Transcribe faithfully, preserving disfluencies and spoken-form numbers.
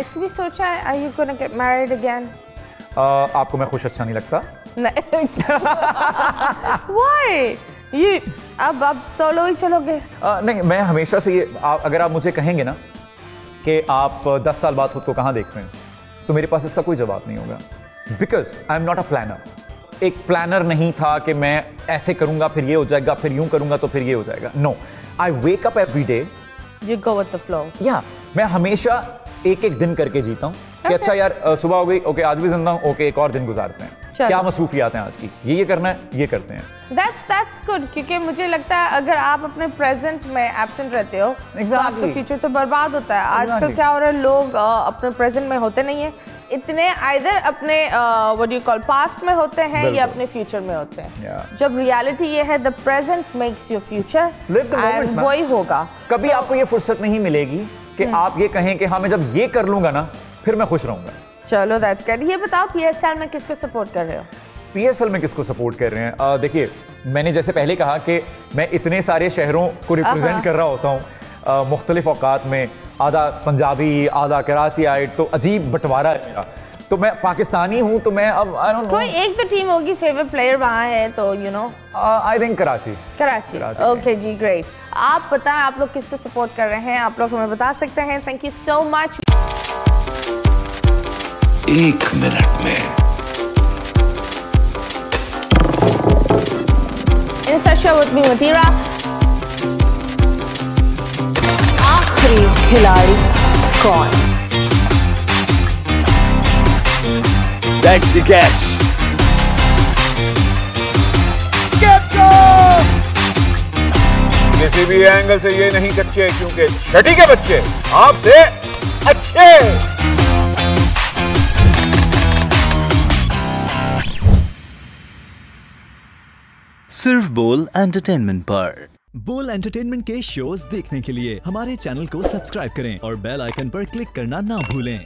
इसको भी सोचा है, are you gonna get married again? uh, आपको मैं खुश अच्छा नहीं लगता? नहीं। Why? ये अब आप सोलो ही चलोगे? uh, नहीं, मैं हमेशा से ये आ, अगर आप मुझे कहेंगे ना कि आप दस साल बाद खुद को कहाँ देख रहे हैं, तो मेरे पास इसका कोई जवाब नहीं होगा, because I am not a planner. एक प्लानर नहीं था कि मैं ऐसे करूँगा फिर ये हो जाएगा, फिर यूँ करूँगा तो फिर ये हो जाएगा। No, I wake up every day, you go with the flow. या मैं हमेशा एक एक दिन करके जीता हूँ okay. कि अच्छा यार सुबह हो गई, ओके आज भी जिंदा हूँ, ओके एक और दिन गुजारते हैं, क्या मसरूफियात हैं आज की, ये ये करना है, ये करते हैं। that's that's good, क्योंकि मुझे लगता है अगर आप अपने प्रेजेंट में एब्सेंट रहते हो exactly. तो आपका फ्यूचर तो बर्बाद होता है। आजकल exactly. क्या हो रहा है, लोग आ, अपने प्रेजेंट में होते नहीं है इतने, आइदर अपने what do you call past में होते हैं या अपने फ्यूचर में होते हैं yeah. जब रियलिटी ये है, the present makes your future, वही होगा। कभी आपको ये फुर्सत नहीं मिलेगी कि आप ये कहें कि हाँ मैं जब ये कर लूंगा ना फिर मैं खुश रहूंगा। चलो दैट्स गुड। ये बताओ पीएसएल में किसको सपोर्ट कर रहे हो? पीएसएल में किसको सपोर्ट कर रहे हैं? देखिए मैंने जैसे पहले कहा कि मैं इतने सारे शहरों को रिप्रेजेंट कर रहा होता हूँ मुख्तलिफ औकात में, आधा पंजाबी आधा कराची आए, तो अजीब बंटवारा है। तो मैं पाकिस्तानी हूँ तो मैं अब आई डोंट नो, कोई एक तो टीम होगी फेवरेट प्लेयर वहाँ है तो you know I think Karachi. Karachi, okay जी ग्रेट। आप बताएं आप लोग किसको सपोर्ट कर रहे हैं, आप लोग हमें बता सकते हैं। Thank you so much. एक मिनट में इस शो विद मी मथीरा, आखिरी खिलाड़ी कौन? That's the catch. किसी भी एंगल से ये नहीं कच्चे, क्योंकि छठी के बच्चे आपसे अच्छे। सिर्फ बोल एंटरटेनमेंट पर। बोल एंटरटेनमेंट के शोज देखने के लिए हमारे चैनल को सब्सक्राइब करें और बेल आइकन पर क्लिक करना ना भूलें।